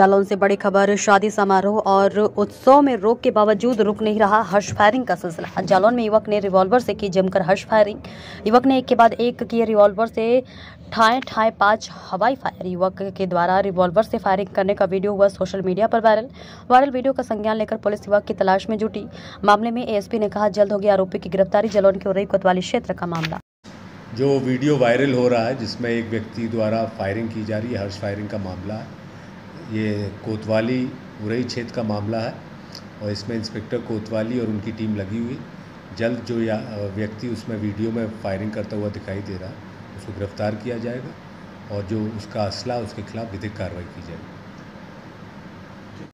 जालौन से बड़ी खबर, शादी समारोह और उत्सव में रोक के बावजूद रुक नहीं रहा हर्ष फायरिंग का सिलसिला। जालौन में युवक ने रिवॉल्वर से की जमकर हर्ष फायरिंग। युवक ने एक के बाद एक किए रिवॉल्वर से ठाएं ठाएं 5 हवाई फायर। युवक के द्वारा रिवॉल्वर से फायरिंग करने का वीडियो हुआ सोशल मीडिया पर वायरल। वीडियो का संज्ञान लेकर पुलिस युवक की तलाश में जुटी। मामले में एएसपी ने कहा, जल्द होगी आरोपी की गिरफ्तारी। जालौन के उरई कोतवाली क्षेत्र का मामला, जो वीडियो वायरल हो रहा है जिसमें एक व्यक्ति द्वारा फायरिंग की जा रही है, हर्ष फायरिंग का मामला है। ये कोतवाली उरई क्षेत्र का मामला है और इसमें इंस्पेक्टर कोतवाली और उनकी टीम लगी हुई। जल्द जो व्यक्ति उसमें वीडियो में फायरिंग करता हुआ दिखाई दे रहा है उसको गिरफ्तार किया जाएगा और जो उसका असला, उसके खिलाफ विधिक कार्रवाई की जाएगी।